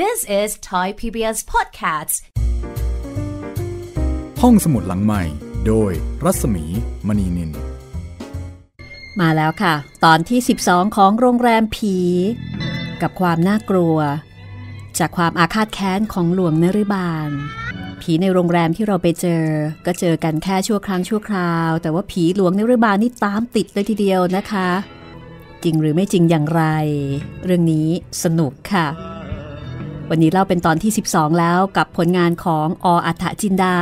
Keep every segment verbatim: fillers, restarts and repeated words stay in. This is Thai พี บี เอส Podcast ห้องสมุดหลังใหม่โดยรัศมีมณีนินมาแล้วค่ะตอนที่สิบสองของโรงแรมผีกับความน่ากลัวจากความอาฆาตแค้นของหลวงนฤบาลผีในโรงแรมที่เราไปเจอก็เจอกันแค่ชั่วครั้งชั่วคราวแต่ว่าผีหลวงนฤบาลนี่ตามติดเลยทีเดียวนะคะจริงหรือไม่จริงอย่างไรเรื่องนี้สนุกค่ะวันนี้เล่าเป็นตอนที่สิบสองแล้วกับผลงานของอ.อัฏฐจินดา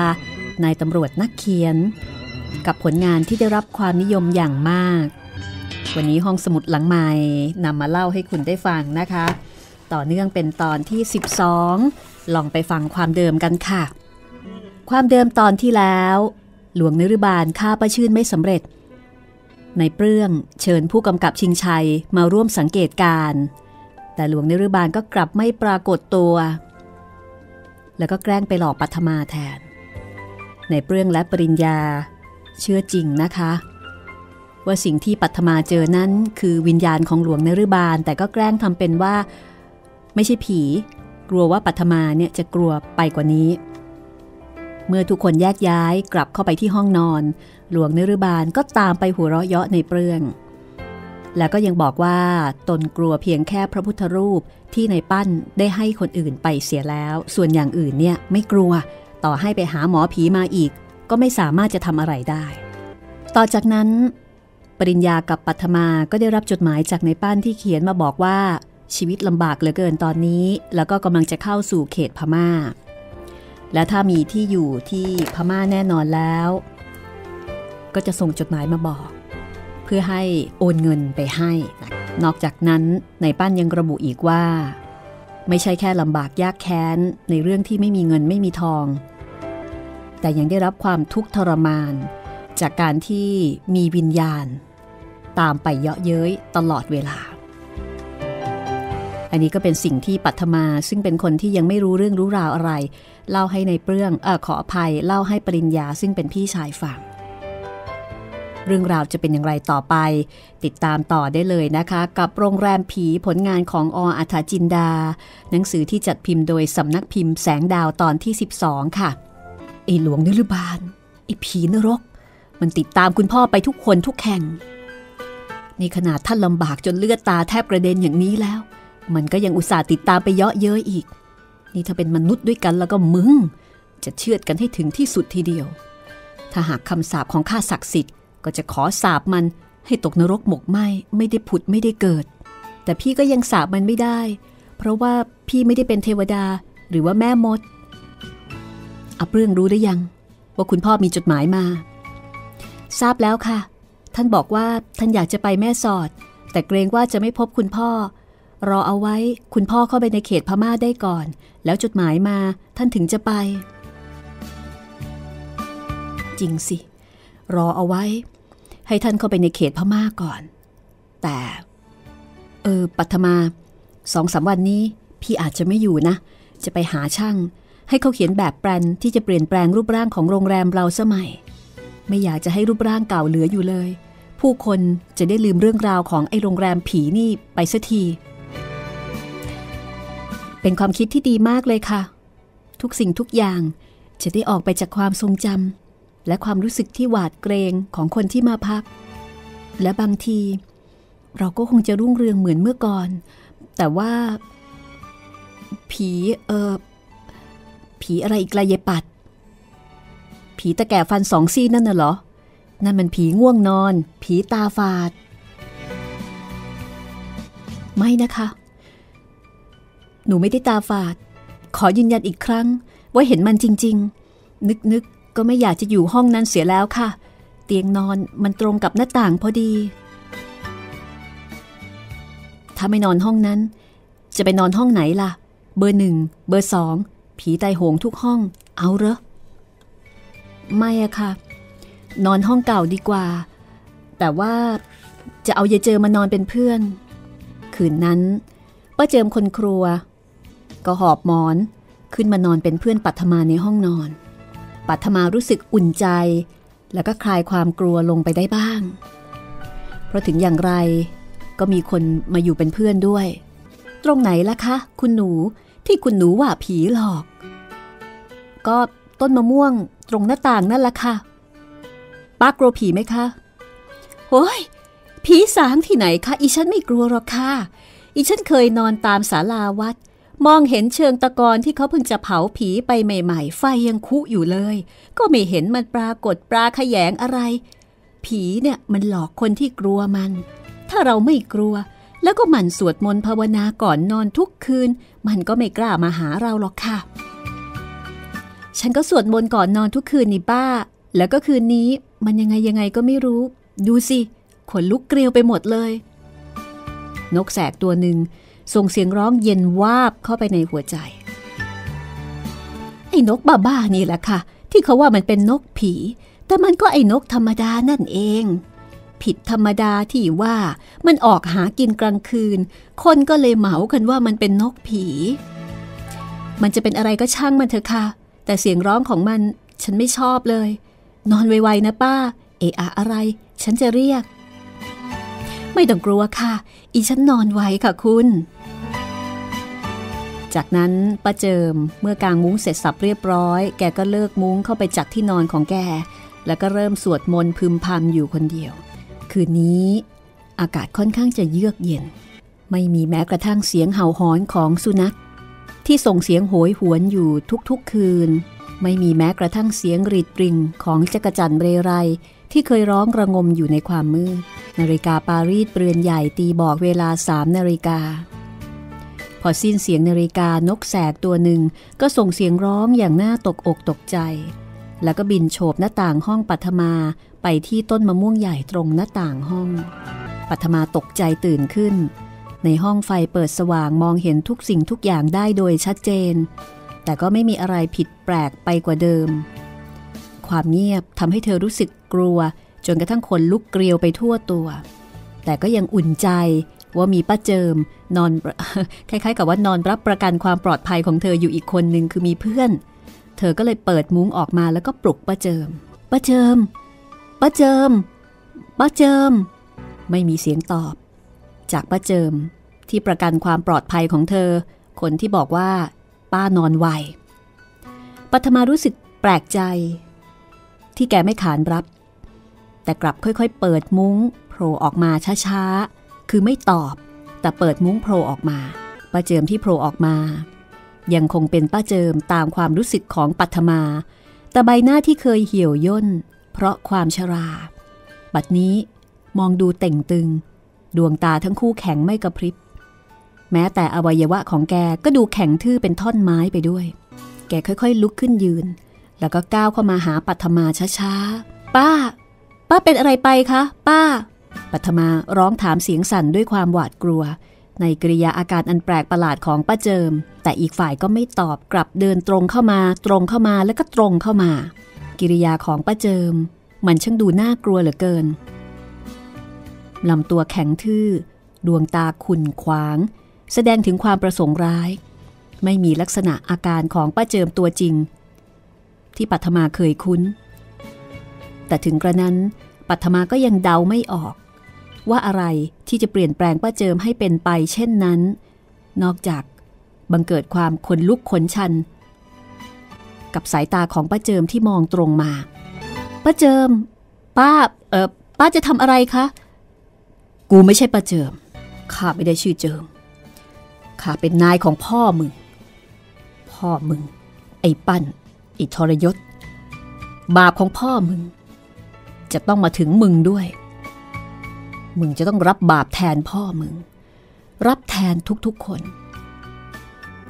นายตำรวจนักเขียนกับผลงานที่ได้รับความนิยมอย่างมากวันนี้ห้องสมุดหลังใหม่นำมาเล่าให้คุณได้ฟังนะคะต่อเนื่องเป็นตอนที่สิบสองลองไปฟังความเดิมกันค่ะความเดิมตอนที่แล้วหลวงนฤบาลฆ่าป้าชื่นไม่สำเร็จในเปลื้องเชิญผู้กำกับชิงชัยมาร่วมสังเกตการณ์แต่หลวงนฤบาลก็กลับไม่ปรากฏตัวแล้วก็แกล้งไปหลอกปัทมาแทนในเปลื้องและปริญญาเชื่อจริงนะคะว่าสิ่งที่ปัทมาเจอนั้นคือวิญญาณของหลวงนฤบาลแต่ก็แกล้งทำเป็นว่าไม่ใช่ผีกลัวว่าปัทมาเนี่ยจะกลัวไปกว่านี้เมื่อทุกคนแยกย้ายกลับเข้าไปที่ห้องนอนหลวงนฤบาลก็ตามไปหัวเราะเยาะในเปลื้องแล้วก็ยังบอกว่าตนกลัวเพียงแค่พระพุทธรูปที่ในปั้นได้ให้คนอื่นไปเสียแล้วส่วนอย่างอื่นเนี่ยไม่กลัวต่อให้ไปหาหมอผีมาอีกก็ไม่สามารถจะทำอะไรได้ต่อจากนั้นปริญญากับปัทมาก็ได้รับจดหมายจากในปั้นที่เขียนมาบอกว่าชีวิตลำบากเหลือเกินตอนนี้แล้วก็กำลังจะเข้าสู่เขตพม่าและถ้ามีที่อยู่ที่พม่าแน่นอนแล้วก็จะส่งจดหมายมาบอกเพื่อให้โอนเงินไปให้นอกจากนั้นในปั้นยังระบุอีกว่าไม่ใช่แค่ลำบากยากแค้นในเรื่องที่ไม่มีเงินไม่มีทองแต่ยังได้รับความทุกข์ทรมานจากการที่มีวิญญาณตามไปเยาะเย้ยตลอดเวลาอันนี้ก็เป็นสิ่งที่ปัทมาซึ่งเป็นคนที่ยังไม่รู้เรื่องรู้ราวอะไรเล่าให้ในเปลื้องเอ่อขออภัยเล่าให้ปริญญาซึ่งเป็นพี่ชายฟังเรื่องราวจะเป็นอย่างไรต่อไปติดตามต่อได้เลยนะคะกับโรงแรมผีผลงานของอ.อัฏฐจินดาหนังสือที่จัดพิมพ์โดยสำนักพิมพ์แสงดาวตอนที่สิบสองค่ะไอ้หลวงนฤบาลไอ้ผีนรกมันติดตามคุณพ่อไปทุกคนทุกแห่งนี่ขนาดท่านลำบากจนเลือดตาแทบกระเด็นอย่างนี้แล้วมันก็ยังอุตส่าห์ติดตามไปเยาะเย้ยอีกนี่ถ้าเป็นมนุษย์ด้วยกันแล้วก็มึงจะเชือดกันให้ถึงที่สุดทีเดียวถ้าหากคำสาปของข้าศักดิ์สิทธิ์ก็จะขอสาปมันให้ตกนรกหมกไหม้ไม่ได้ผุดไม่ได้เกิดแต่พี่ก็ยังสาปมันไม่ได้เพราะว่าพี่ไม่ได้เป็นเทวดาหรือว่าแม่มดอับเรื่องรู้ได้ยังว่าคุณพ่อมีจดหมายมาทราบแล้วค่ะท่านบอกว่าท่านอยากจะไปแม่สอดแต่เกรงว่าจะไม่พบคุณพ่อรอเอาไว้คุณพ่อเข้าไปในเขตพม่าได้ก่อนแล้วจดหมายมาท่านถึงจะไปจริงสิรอเอาไว้ให้ท่านเข้าไปในเขตพม่าก่อนแต่เออปัทมาสองสามวันนี้พี่อาจจะไม่อยู่นะจะไปหาช่างให้เขาเขียนแบบแปลนที่จะเปลี่ยนแปลงรูปร่างของโรงแรมเราสมัยไม่อยากจะให้รูปร่างเก่าเหลืออยู่เลยผู้คนจะได้ลืมเรื่องราวของไอ้โรงแรมผีนี่ไปสักทีเป็นความคิดที่ดีมากเลยค่ะทุกสิ่งทุกอย่างจะได้ออกไปจากความทรงจำและความรู้สึกที่หวาดเกรงของคนที่มาพักและบางทีเราก็คงจะรุ่งเรืองเหมือนเมื่อก่อนแต่ว่าผีเออผีอะไรอีกละเยปัดผีตะแก่ฟันสองซี่นั่นน่ะเหรอนั่นมันผีง่วงนอนผีตาฝาดไม่นะคะหนูไม่ได้ตาฝาดขอยืนยันอีกครั้งว่าเห็นมันจริงๆนึกๆก็ไม่อยากจะอยู่ห้องนั้นเสียแล้วค่ะเตียงนอนมันตรงกับหน้าต่างพอดีถ้าไม่นอนห้องนั้นจะไปนอนห้องไหนล่ะเบอร์หนึ่งเบอร์สองผีตายโหงทุกห้องเอาเหรอไม่อะค่ะนอนห้องเก่าดีกว่าแต่ว่าจะเอายายเจอมานอนเป็นเพื่อนคืนนั้นป้าเจิมคนครัวก็หอบหมอนขึ้นมานอนเป็นเพื่อนปัทมาในห้องนอนปัทมารู้สึกอุ่นใจแล้วก็คลายความกลัวลงไปได้บ้างเพราะถึงอย่างไรก็มีคนมาอยู่เป็นเพื่อนด้วยตรงไหนล่ะคะคุณหนู ที่คุณหนูว่าผีหลอกก็ต้นมะม่วงตรงหน้าต่างนั่นแหละค่ะป้ากลัวผีไหมคะโอ้ยผีสางที่ไหนคะอีฉันไม่กลัวหรอกค่ะอีฉันเคยนอนตามศาลาวัดมองเห็นเชิงตะกอนที่เขาเพิ่งจะเผาผีไปใหม่ๆไฟยังคุอยู่เลยก็ไม่เห็นมันปรากฏปลาแขยงอะไรผีเนี่ยมันหลอกคนที่กลัวมันถ้าเราไม่กลัวแล้วก็หมั่นสวดมนต์ภาวนาก่อนนอนทุกคืนมันก็ไม่กล้ามาหาเราหรอกค่ะฉันก็สวดมนต์ก่อนนอนทุกคืนนี่ป้าแล้วก็คืนนี้มันยังไงยังไงก็ไม่รู้ดูสิขนลุกเกลียวไปหมดเลยนกแสกตัวหนึ่งส่งเสียงร้องเย็นวาบเข้าไปในหัวใจไอ้นกบ้าๆนี่แหละค่ะที่เขาว่ามันเป็นนกผีแต่มันก็ไอ้นกธรรมดานั่นเองผิดธรรมดาที่ว่ามันออกหากินกลางคืนคนก็เลยเหมากันว่ามันเป็นนกผีมันจะเป็นอะไรก็ช่างมันเถอะค่ะแต่เสียงร้องของมันฉันไม่ชอบเลยนอนไวๆนะป้าเอะอะอะไรฉันจะเรียกไม่ต้องกลัวค่ะอีฉันนอนไวค่ะคุณจากนั้นป้าเจิมเมื่อกางมุ้งเสร็จสับเรียบร้อยแกก็เลิกมุ้งเข้าไปจัดที่นอนของแกแล้วก็เริ่มสวดมนต์พึมพำอยู่คนเดียวคืนนี้อากาศค่อนข้างจะเยือกเย็นไม่มีแม้กระทั่งเสียงเห่าหอนของสุนัขที่ส่งเสียงโหยหวนอยู่ทุกๆคืนไม่มีแม้กระทั่งเสียงรีดริงของจักรจั่นเรไรที่เคยร้องระงมอยู่ในความมืดนาฬิกาปารีสเรือนใหญ่ตีบอกเวลาสามนาฬิกาพอสิ้นเสียงนาฬิกานกแสกตัวหนึ่งก็ส่งเสียงร้องอย่างน่าตกอกตกใจแล้วก็บินโฉบหน้าต่างห้องปัทมาไปที่ต้นมะม่วงใหญ่ตรงหน้าต่างห้องปัทมาตกใจตื่นขึ้นในห้องไฟเปิดสว่างมองเห็นทุกสิ่งทุกอย่างได้โดยชัดเจนแต่ก็ไม่มีอะไรผิดแปลกไปกว่าเดิมความเงียบทำให้เธอรู้สึกกลัวจนกระทั่งขนลุกเกลียวไปทั่วตัวแต่ก็ยังอุ่นใจว่ามีป้าเจิมนอน คล้ายๆกับว่านอนรับประกันความปลอดภัยของเธออยู่อีกคนนึงคือมีเพื่อนเธอก็เลยเปิดมุ้งออกมาแล้วก็ปลุกป้าเจิมป้าเจิมป้าเจิมป้าเจิมไม่มีเสียงตอบจากป้าเจิมที่ประกันความปลอดภัยของเธอคนที่บอกว่าป้านอนไวปัทมารู้สึกแปลกใจที่แกไม่ขานรับแต่กลับค่อยๆเปิดมุ้งโผล่ออกมาช้าๆคือไม่ตอบแต่เปิดมุ้งโผล่ออกมาป้าเจิมที่โผล่ออกมายังคงเป็นป้าเจิมตามความรู้สึกของปัทมาแต่ใบหน้าที่เคยเหี่ยวย่นเพราะความชราบัดนี้มองดูเต่งตึงดวงตาทั้งคู่แข็งไม่กระพริบแม้แต่อวัยวะของแกก็ดูแข็งทื่อเป็นท่อนไม้ไปด้วยแกค่อยๆลุกขึ้นยืนแล้วก็ก้าวเข้ามาหาปัทมาช้าๆป้าป้าเป็นอะไรไปคะป้าปัทมาร้องถามเสียงสั่นด้วยความหวาดกลัวในกริยาอาการอันแปลกประหลาดของป้าเจิมแต่อีกฝ่ายก็ไม่ตอบกลับเดินตรงเข้ามาตรงเข้ามาแล้วก็ตรงเข้ามากิริยาของป้าเจิมมันช่างดูน่ากลัวเหลือเกินลำตัวแข็งทื่อดวงตาขุ่นขวางแสดงถึงความประสงค์ร้ายไม่มีลักษณะอาการของป้าเจิมตัวจริงที่ปัทมาเคยคุ้นแต่ถึงกระนั้นปัทมาก็ยังเดาไม่ออกว่าอะไรที่จะเปลี่ยนแปลงป้าเจิมให้เป็นไปเช่นนั้นนอกจากบังเกิดความขนลุกขนชันกับสายตาของป้าเจิมที่มองตรงมาป้าเจิมป้าเอ่อป้าจะทำอะไรคะกูไม่ใช่ป้าเจิมข้าไม่ได้ชื่อเจิมข้าเป็นนายของพ่อมึงพ่อมึงไอ้ปั้นไอ้ทรยศบาปของพ่อมึงจะต้องมาถึงมึงด้วยมึงจะต้องรับบาปแทนพ่อมึงรับแทนทุกๆคน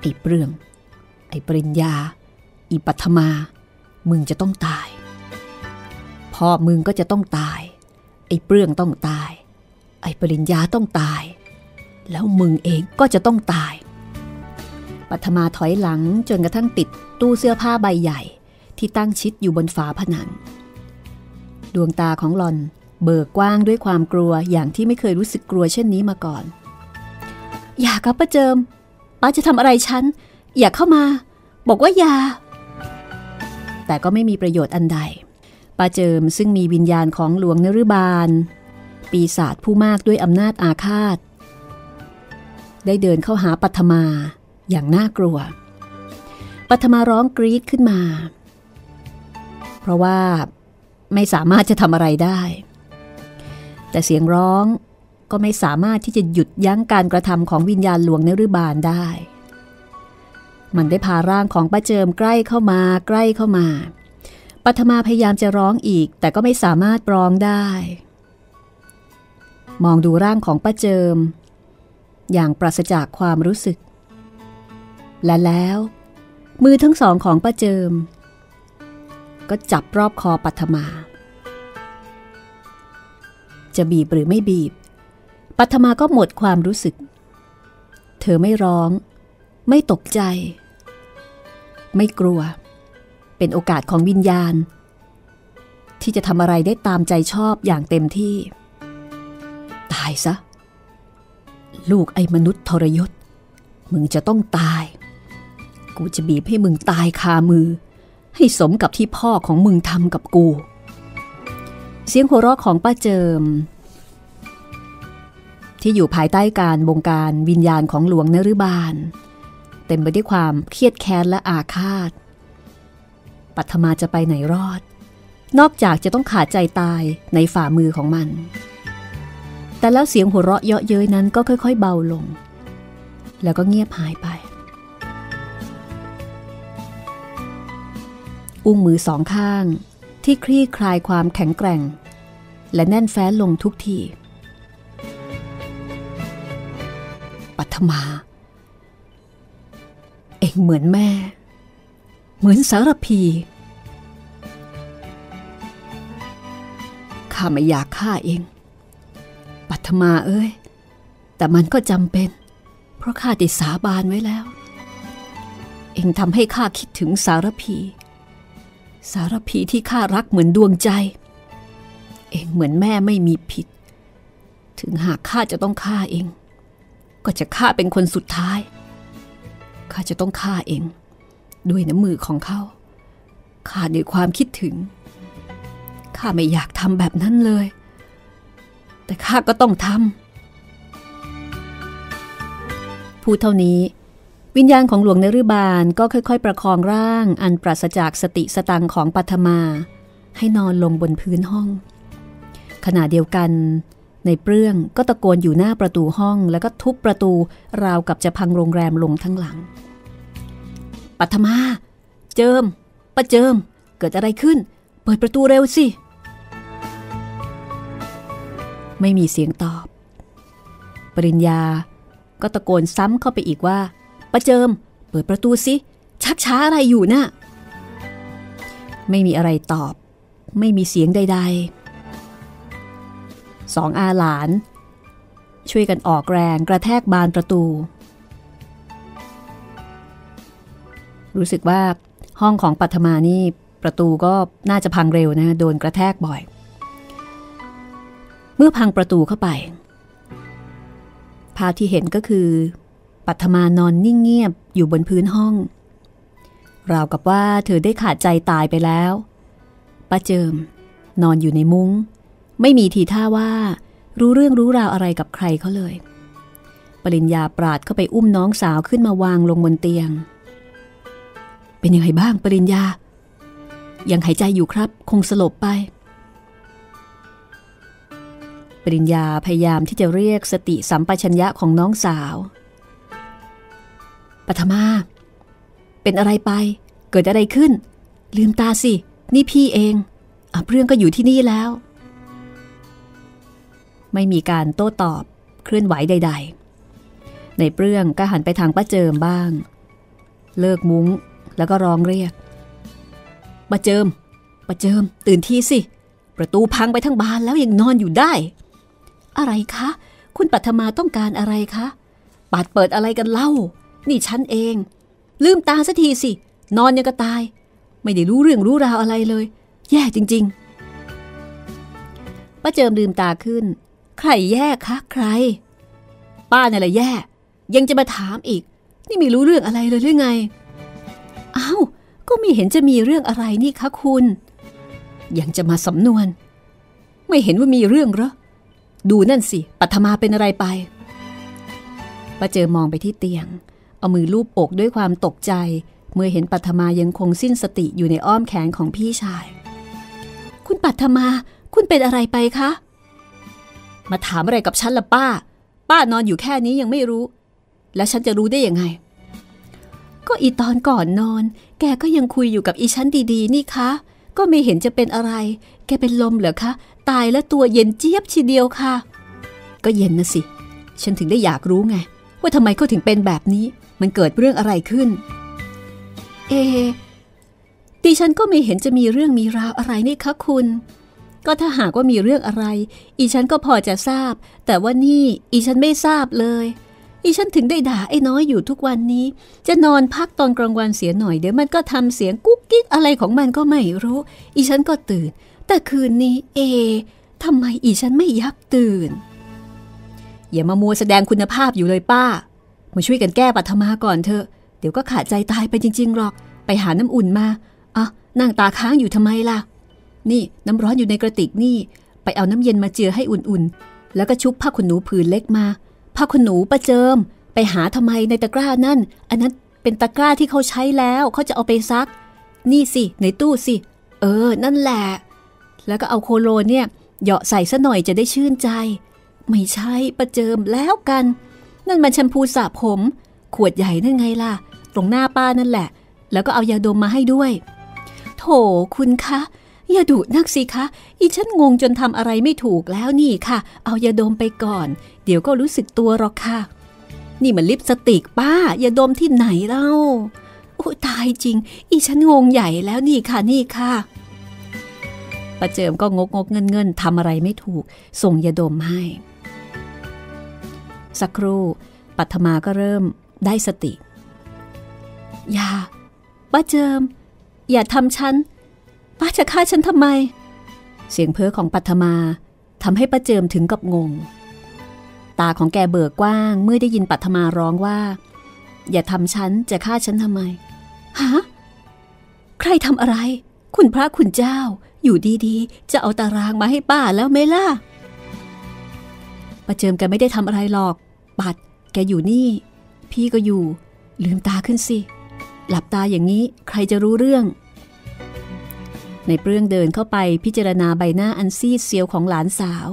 ไอ้เปลืองไอ้ปริญญาไอ้ปัทมามึงจะต้องตายพ่อมึงก็จะต้องตายไอ้เปลืองต้องตายไอ้ปริญญาต้องตายแล้วมึงเองก็จะต้องตายปัทมาถอยหลังจนกระทั่งติดตู้เสื้อผ้าใบใหญ่ที่ตั้งชิดอยู่บนฝาผนังดวงตาของหล่อนเบิกกว้างด้วยความกลัวอย่างที่ไม่เคยรู้สึกกลัวเช่นนี้มาก่อนอย่าครับป้าเจิมป้าจะทำอะไรฉันอย่าเข้ามาบอกว่าอย่าแต่ก็ไม่มีประโยชน์อันใดป้าเจิมซึ่งมีวิญญาณของหลวงนฤบาลปีศาจผู้มากด้วยอำนาจอาฆาตได้เดินเข้าหาปัทมา อย่างน่ากลัวปัทมาร้องกรี๊ดขึ้นมาเพราะว่าไม่สามารถจะทำอะไรได้แต่เสียงร้องก็ไม่สามารถที่จะหยุดยั้งการกระทำของวิญญาณหลวงนฤบาลได้มันได้พาร่างของป้าเจิมใกล้เข้ามาใกล้เข้ามาปัทมาพยายามจะร้องอีกแต่ก็ไม่สามารถร้องได้มองดูร่างของป้าเจิมอย่างปราศจากความรู้สึกและแล้วมือทั้งสองของป้าเจิมก็จับรอบคอปัทมาจะบีบหรือไม่บีบปัทมาก็หมดความรู้สึกเธอไม่ร้องไม่ตกใจไม่กลัวเป็นโอกาสของวิญญาณที่จะทำอะไรได้ตามใจชอบอย่างเต็มที่ตายซะลูกไอ้มนุษย์ทรยศมึงจะต้องตายกูจะบีบให้มึงตายคามือให้สมกับที่พ่อของมึงทำกับกูเสียงหัวเราะของป้าเจิมที่อยู่ภายใต้การบงการวิญญาณของหลวงนฤบาลเต็มไปด้วยความเครียดแค้นและอาฆาตปัทมาจะไปไหนรอดนอกจากจะต้องขาดใจตายในฝ่ามือของมันแต่แล้วเสียงหัวเราะเยาะเย้ยนั้นก็ค่อยๆเบาลงแล้วก็เงียบหายไปอุ้งมือสองข้างที่คลี่คลายความแข็งแกร่งและแน่นแฟ้นลงทุกทีปัทมาเองเหมือนแม่เหมือนสารพีข้าไม่อยากฆ่าเองปัทมาเอ้ยแต่มันก็จำเป็นเพราะข้าได้สาบานไว้แล้วเองทำให้ข้าคิดถึงสารพีสารพีที่ข้ารักเหมือนดวงใจเองเหมือนแม่ไม่มีผิดถึงหากข้าจะต้องฆ่าเองก็จะฆ่าเป็นคนสุดท้ายข้าจะต้องฆ่าเองด้วยน้ำมือของเขาข้าด้วยความคิดถึงข้าไม่อยากทำแบบนั้นเลยแต่ข้าก็ต้องทำพูดเท่านี้วิญญาณของหลวงนฤบาลก็ค่อยๆประคองร่างอันปราศจากสติสตังค์ของปัทมาให้นอนลงบนพื้นห้องขณะเดียวกันในเปรื่องก็ตะโกนอยู่หน้าประตูห้องแล้วก็ทุบประตูราวกับจะพังโรงแรมลงทั้งหลังปัทมาเจิมป้าเจิมเกิดอะไรขึ้นเปิดประตูเร็วสิไม่มีเสียงตอบปริญญาก็ตะโกนซ้ำเข้าไปอีกว่าป้าเจิมเปิดประตูสิชักช้าอะไรอยู่น่ะไม่มีอะไรตอบไม่มีเสียงใดๆสองอาหลานช่วยกันออกแรงกระแทกบานประตูรู้สึกว่าห้องของปัทมานี่ประตูก็น่าจะพังเร็วนะโดนกระแทกบ่อยเมื่อพังประตูเข้าไปภาพที่เห็นก็คือปัทมานอนนิ่งเงียบอยู่บนพื้นห้องราวกับว่าเธอได้ขาดใจตายไปแล้วป้าเจิมนอนอยู่ในมุ้งไม่มีทีท่าว่ารู้เรื่องรู้ราวอะไรกับใครเขาเลยปริญญาปราดเข้าไปอุ้มน้องสาวขึ้นมาวางลงบนเตียงเป็นยังไงบ้างปริญญายังหายใจอยู่ครับคงสลบไปปริญญาพยายามที่จะเรียกสติสัมปชัญญะของน้องสาวปัทมาเป็นอะไรไปเกิดอะไรขึ้นลืมตาสินี่พี่เองอ่ะเรื่องก็อยู่ที่นี่แล้วไม่มีการโต้ตอบเคลื่อนไหวใดๆในเรื่องก็หันไปทางป้าเจิมบ้างเลิกมุ้งแล้วก็ร้องเรียกป้าเจิมป้าเจิมตื่นทีสิประตูพังไปทั้งบานแล้วยังนอนอยู่ได้อะไรคะคุณปัทมาต้องการอะไรคะปาดเปิดอะไรกันเล่านี่ฉันเองลืมตาสักทีสินอนยังก็ตายไม่ได้รู้เรื่องรู้ราวอะไรเลยแย่จริงๆป้าเจิมลืมตาขึ้นใครแย่คะใครป้าเนี่ยแหละแย่ยังจะมาถามอีกนี่ไม่รู้เรื่องอะไรเลยหรือไงอ้าวก็ไม่เห็นจะมีเรื่องอะไรนี่คะคุณยังจะมาสำนวนไม่เห็นว่ามีเรื่องเหรอดูนั่นสิปัทมาเป็นอะไรไปป้าเจิมมองไปที่เตียง เอามือลูบอกด้วยความตกใจเมื่อเห็นปัทมายังคงสิ้นสติอยู่ในอ้อมแขนของพี่ชายคุณปัทมาคุณเป็นอะไรไปคะมาถามอะไรกับฉันล่ะป้าป้านอนอยู่แค่นี้ยังไม่รู้แล้วฉันจะรู้ได้ยังไงก็อีตอนก่อนนอนแกก็ยังคุยอยู่กับอีฉันดีๆนี่คะก็ไม่เห็นจะเป็นอะไรแกเป็นลมเหรอคะตายแล้วตัวเย็นเจี๊ยบทีเดียวค่ะก็เย็นนะสิฉันถึงได้อยากรู้ไงว่าทำไมเขาถึงเป็นแบบนี้มันเกิดเรื่องอะไรขึ้นเอดิฉันก็ไม่เห็นจะมีเรื่องมีราวอะไรนี่คะคุณก็ถ้าหากว่ามีเรื่องอะไรอีฉันก็พอจะทราบแต่ว่านี่อีฉันไม่ทราบเลยอีฉันถึงได้ด่าไอ้น้อยอยู่ทุกวันนี้จะนอนพักตอนกลางวันเสียหน่อยเดี๋ยวมันก็ทำเสียงกุ๊กกิ๊กอะไรของมันก็ไม่รู้อีฉันก็ตื่นแต่คืนนี้เอทำไมอีฉันไม่ยักตื่นอย่ามามัวแสดงคุณภาพอยู่เลยป้ามาช่วยกันแก้ปัทมาก่อนเถอะเดี๋ยวก็ขาดใจตายไปจริงๆหรอกไปหาน้ำอุ่นมาอ่ะนั่งตาค้างอยู่ทำไมล่ะนี่น้ำร้อนอยู่ในกระติกนี่ไปเอาน้ำเย็นมาเจือให้อุ่นๆแล้วก็ชุบผ้าขนหนูผืนเล็กมาผ้าขนหนูประเจิมไปหาทำไมในตะกร้านั่นอันนั้นเป็นตะกร้าที่เขาใช้แล้วเขาจะเอาไปซักนี่สิในตู้สิเออนั่นแหละแล้วก็เอาโคโลนเนี่ยเหยาะใส่ซะหน่อยจะได้ชื่นใจไม่ใช่ประเจิมแล้วกันนั่นมันแชมพูสระผมขวดใหญ่นั่นไงล่ะตรงหน้าป้านั่นแหละแล้วก็เอายาดมมาให้ด้วยโถคุณคะอย่าดุนักสิคะอีฉันงงจนทำอะไรไม่ถูกแล้วนี่ค่ะเอายาดมไปก่อนเดี๋ยวก็รู้สึกตัวหรอกค่ะนี่มันลิปสติกป้ายาดมที่ไหนเล่าโอ้ตายจริงอีฉันงงใหญ่แล้วนี่ค่ะนี่ค่ะป้าเจิมก็งกงกเงินเงินทำอะไรไม่ถูกส่งยาดมให้สักครู่ปัทมาก็เริ่มได้สติอย่าป้าเจิมอย่าทำฉันป้าจะฆ่าฉันทำไมเสียงเพ้อของปัทมาทำให้ป้าเจิมถึงกับงงตาของแกเบิกกว้างเมื่อได้ยินปัทมาร้องว่าอย่าทำฉันจะฆ่าฉันทำไมฮะใครทำอะไรคุณพระคุณเจ้าอยู่ดีๆจะเอาตารางมาให้ป้าแล้วไหมล่ะป้าเจิมแกไม่ได้ทำอะไรหรอกปัดแกอยู่นี่พี่ก็อยู่ลืมตาขึ้นสิหลับตาอย่างนี้ใครจะรู้เรื่องในเปรื่องเดินเข้าไปพิจารณาใบหน้าอันซีดเซียวของหลานสาว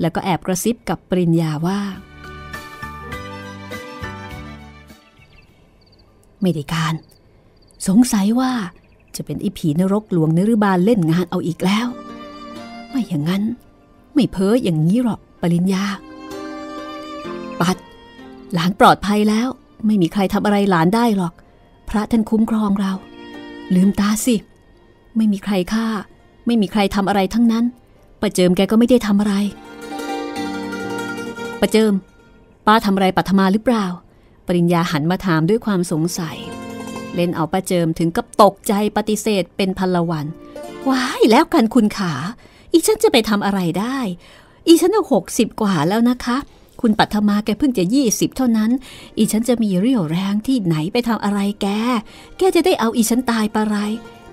แล้วก็แอบกระซิบกับปริญญาว่าไม่ได้การสงสัยว่าจะเป็นไอ้ผีนรกหลวงนฤบาลเล่นงานเอาอีกแล้วไม่อย่างนั้นไม่เพ้ออย่างนี้หรอกปริญญาปัดหลานปลอดภัยแล้วไม่มีใครทำอะไรหลานได้หรอกพระท่านคุ้มครองเราลืมตาสิไม่มีใครฆ่าไม่มีใครทำอะไรทั้งนั้นป้าเจิมแกก็ไม่ได้ทำอะไรป้าเจิมป้าทำอะไรปัทมาหรือเปล่าปริญญาหันมาถามด้วยความสงสัยเล่นเอาป้าเจิมถึงกับตกใจปฏิเสธเป็นพลวันว้ายแล้วกันคุณขาอีฉันจะไปทำอะไรได้อีฉันหกสิบกว่าแล้วนะคะคุณปัทมาแกเพิ่งจะยี่สิบเท่านั้นอีฉันจะมีเรี่ยวแรงที่ไหนไปทำอะไรแกแกจะได้เอาอีฉันตายปะไร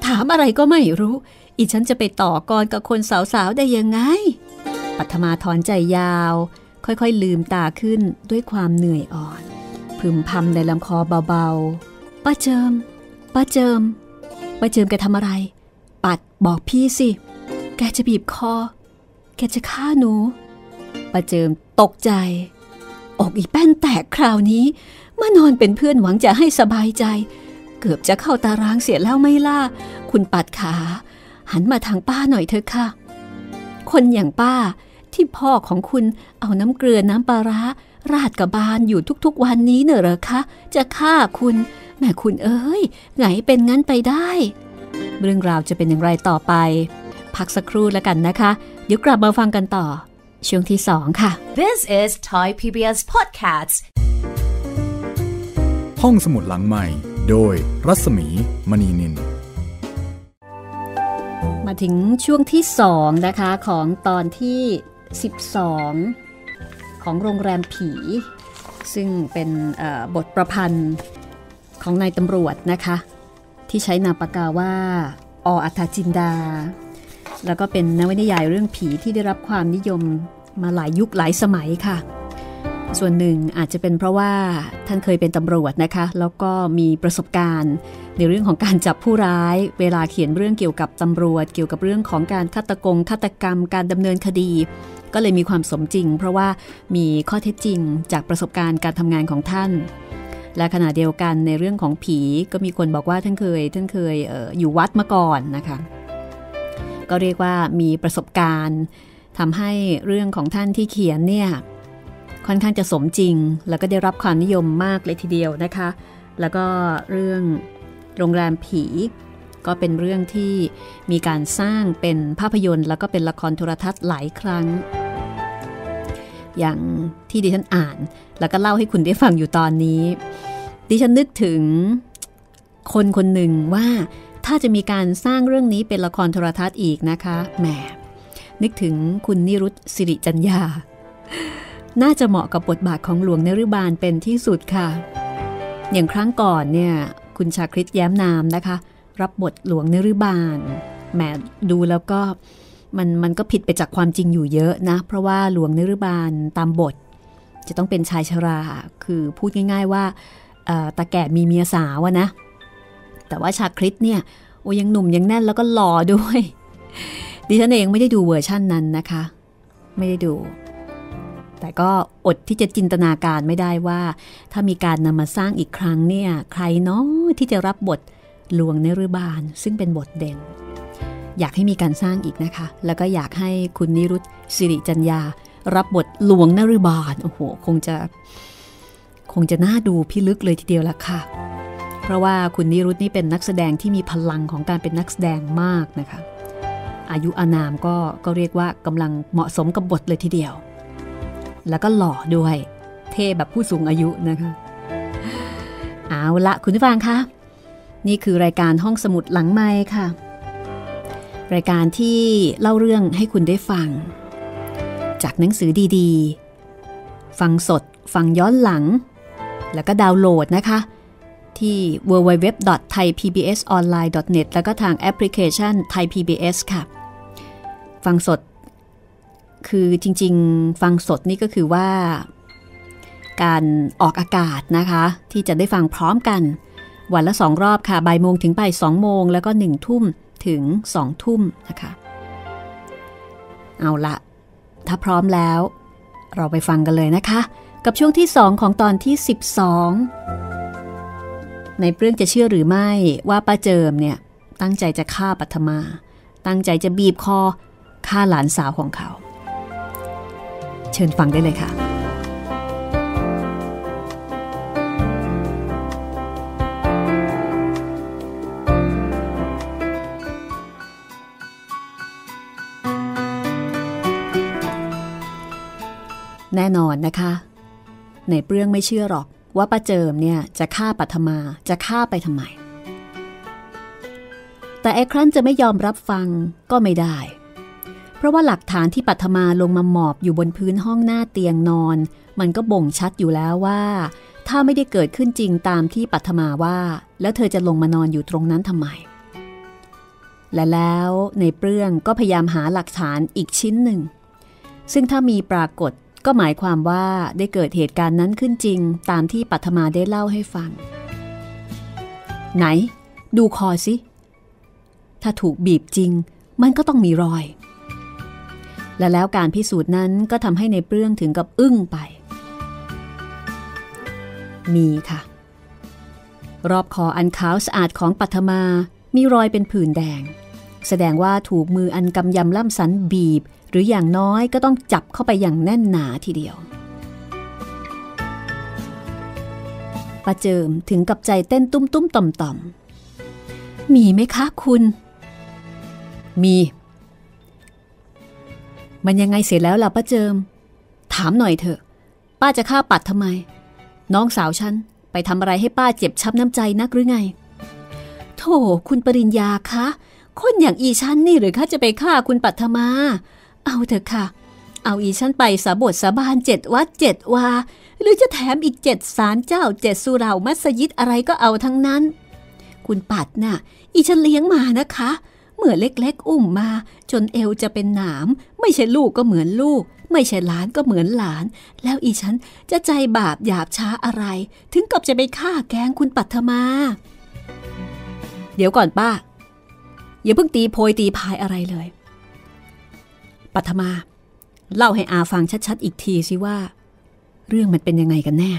ถามอะไรก็ไม่รู้อีฉันจะไปต่อกรกับคนสาวๆได้ยังไงปัทมาถอนใจยาวค่อยๆลืมตาขึ้นด้วยความเหนื่อยอ่อนพึมพำในลำคอเบาๆป้าเจิมป้าเจิมป้าเจิมแกทำอะไรปัดบอกพี่สิแกจะบีบคอแกจะฆ่าหนูป้าเจิมตกใจอกอีแป้นแตกคราวนี้มานอนเป็นเพื่อนหวังจะให้สบายใจเกือบจะเข้าตารางเสียแล้วไม่ล่ะคุณปัดขาหันมาทางป้าหน่อยเถอะค่ะคนอย่างป้าที่พ่อของคุณเอาน้ำเกลือน้ำปลาร้าราดกระบาลอยู่ทุกๆวันนี้เนอะเหรอคะจะฆ่าคุณแม่คุณเอ้ยไงเป็นงั้นไปได้เรื่องราวจะเป็นอย่างไรต่อไปพักสักครู่แล้วกันนะคะเดี๋ยวกลับมาฟังกันต่อช่วงที่สองค่ะ This is Thai พี บี เอส Podcast ห้องสมุดหลังใหม่โดยรัศมีมณีนินมาถึงช่วงที่สองนะคะของตอนที่สิบสองของโรงแรมผีซึ่งเป็นบทประพันธ์ของนายตำรวจนะคะที่ใช้นามปากกาว่าออัฏฐจินดาแล้วก็เป็นนวนิยายเรื่องผีที่ได้รับความนิยมมาหลายยุคหลายสมัยค่ะ ส่วนหนึ่งอาจจะเป็นเพราะว่าท่านเคยเป็นตำรวจนะคะแล้วก็มีประสบการณ์ในเรื่องของการจับผู้ร้ายเวลาเขียนเรื่องเกี่ยวกับตำรวจเกี่ยวกับเรื่องของการฆาตกรฆาตกรรมการดำเนินคดีก็เลยมีความสมจริงเพราะว่ามีข้อเท็จจริงจากประสบการณ์การทำงานของท่านและขณะเดียวกันในเรื่องของผีก็มีคนบอกว่าท่านเคยท่านเคย เอ่อ อยู่วัดมาก่อนนะคะก็เรียกว่ามีประสบการณ์ทำให้เรื่องของท่านที่เขียนเนี่ยค่อนข้างจะสมจริงแล้วก็ได้รับความนิยมมากเลยทีเดียวนะคะแล้วก็เรื่องโรงแรมผีก็เป็นเรื่องที่มีการสร้างเป็นภาพยนตร์แล้วก็เป็นละครโทรทัศน์หลายครั้งอย่างที่ดิฉันอ่านแล้วก็เล่าให้คุณได้ฟังอยู่ตอนนี้ดิฉันนึกถึงคนคนหนึ่งว่าถ้าจะมีการสร้างเรื่องนี้เป็นละครโทรทัศน์อีกนะคะแหมนึกถึงคุณนิรุตติสิริจัญญาน่าจะเหมาะกับบทบาทของหลวงนฤบาลเป็นที่สุดค่ะอย่างครั้งก่อนเนี่ยคุณชาคริตแย้มนามนะคะรับบทหลวงนฤบาลแหมดูแล้วก็มันมันก็ผิดไปจากความจริงอยู่เยอะนะเพราะว่าหลวงนฤบาลตามบทจะต้องเป็นชายชราคือพูดง่ายๆว่าตาแก่มีเมียสาวอะนะแต่ว่าชาคริตเนี่ยโอ้ยังหนุ่มยังแน่นแล้วก็หล่อด้วยดิฉันเองไม่ได้ดูเวอร์ชั่นนั้นนะคะไม่ได้ดูแต่ก็อดที่จะจินตนาการไม่ได้ว่าถ้ามีการนำมาสร้างอีกครั้งเนี่ยใครเนาะที่จะรับบทหลวงนฤบาลซึ่งเป็นบทเด่นอยากให้มีการสร้างอีกนะคะแล้วก็อยากให้คุณนิรุตติสิริจัญญารับบทหลวงนฤบาลโอ้โหคงจะคงจะน่าดูพิลึกเลยทีเดียวละค่ะเพราะว่าคุณนิรุตตินี่เป็นนักแสดงที่มีพลังของการเป็นนักแสดงมากนะคะอายุอานามก็ก็เรียกว่ากำลังเหมาะสมกับบทเลยทีเดียวแล้วก็หล่อด้วยเท่แบบผู้สูงอายุนะคะเอาละคุณผู้ฟังคะนี่คือรายการห้องสมุดหลังไมค์ค่ะรายการที่เล่าเรื่องให้คุณได้ฟังจากหนังสือดีๆฟังสดฟังย้อนหลังแล้วก็ดาวน์โหลดนะคะที่ ดับเบิลยู ดับเบิลยู ดับเบิลยู ดอท ไทย พี บี เอส ออนไลน์ ดอท เน็ต แล้วก็ทางแอปพลิเคชัน Thai พี บี เอส ค่ะฟังสดคือจริงๆฟังสดนี่ก็คือว่าการออกอากาศนะคะที่จะได้ฟังพร้อมกันวันละสองรอบค่ะบ่ายโมงถึงบ่ายสองโมงแล้วก็หนึ่งทุ่มถึงสองทุ่มนะคะเอาละถ้าพร้อมแล้วเราไปฟังกันเลยนะคะกับช่วงที่สองของตอนที่สิบสองในเรื่องจะเชื่อหรือไม่ว่าป้าเจิมเนี่ยตั้งใจจะฆ่าปัทมาตั้งใจจะบีบคอฆ่าหลานสาวของเขาเชิญฟังได้เลยค่ะแน่นอนนะคะในเรื่องไม่เชื่อหรอกว่าป้าเจิมเนี่ยจะฆ่าปัทมาจะฆ่าไปทำไมแต่ไอ้ครั้นจะไม่ยอมรับฟังก็ไม่ได้เพราะว่าหลักฐานที่ปัทมาลงมาหมอบอยู่บนพื้นห้องหน้าเตียงนอนมันก็บ่งชัดอยู่แล้วว่าถ้าไม่ได้เกิดขึ้นจริงตามที่ปัทมาว่าแล้วเธอจะลงมานอนอยู่ตรงนั้นทำไมและแล้วในเรื่องก็พยายามหาหลักฐานอีกชิ้นหนึ่งซึ่งถ้ามีปรากฏก็หมายความว่าได้เกิดเหตุการณ์นั้นขึ้นจริงตามที่ปัทมาได้เล่าให้ฟังไหนดูคอสิถ้าถูกบีบจริงมันก็ต้องมีรอยและแล้วการพิสูจน์นั้นก็ทำให้ในเรื่องถึงกับอึ้งไปมีค่ะรอบคออันขาวสะอาดของปัทมามีรอยเป็นผื่นแดงแสดงว่าถูกมืออันกำยำล่ำสันบีบหรืออย่างน้อยก็ต้องจับเข้าไปอย่างแน่นหนาทีเดียวป้าเจิมถึงกับใจเต้นตุ้มตุ้มต่อมต่อมมีไหมคะคุณมีมันยังไงเสร็จแล้วล่ะป้าเจิมถามหน่อยเถอะป้าจะฆ่าปัดทำไมน้องสาวฉันไปทำอะไรให้ป้าเจ็บช้ำน้ำใจนักหรือไงโธ่คุณปริญญาคะคนอย่างอีฉันนี่หรือคะจะไปฆ่าคุณปัทมาเอาเถอะค่ะเอาอีฉันไปสาบทสาบานเจ็ดวัดเจ็ดวาหรือจะแถมอีกเจ็ดศาลเจ้าเจ็ดสุเหร่ามัสยิดอะไรก็เอาทั้งนั้นคุณปัดน่ะอีฉันเลี้ยงมานะคะเมื่อเล็กๆอุ้มมาจนเอวจะเป็นหนามไม่ใช่ลูกก็เหมือนลูก ไม่ใช่หลานก็เหมือนหลานแล้วอีฉันจะใจบาปหยาบช้าอะไรถึงกับจะไปฆ่าแกล้งคุณปัทมาเดี๋ยวก่อนป้าอย่าเพิ่งตีโพยตีพายอะไรเลยปัทมาเล่าให้อาฟังชัดๆอีกทีสิว่าเรื่องมันเป็นยังไงกันแน่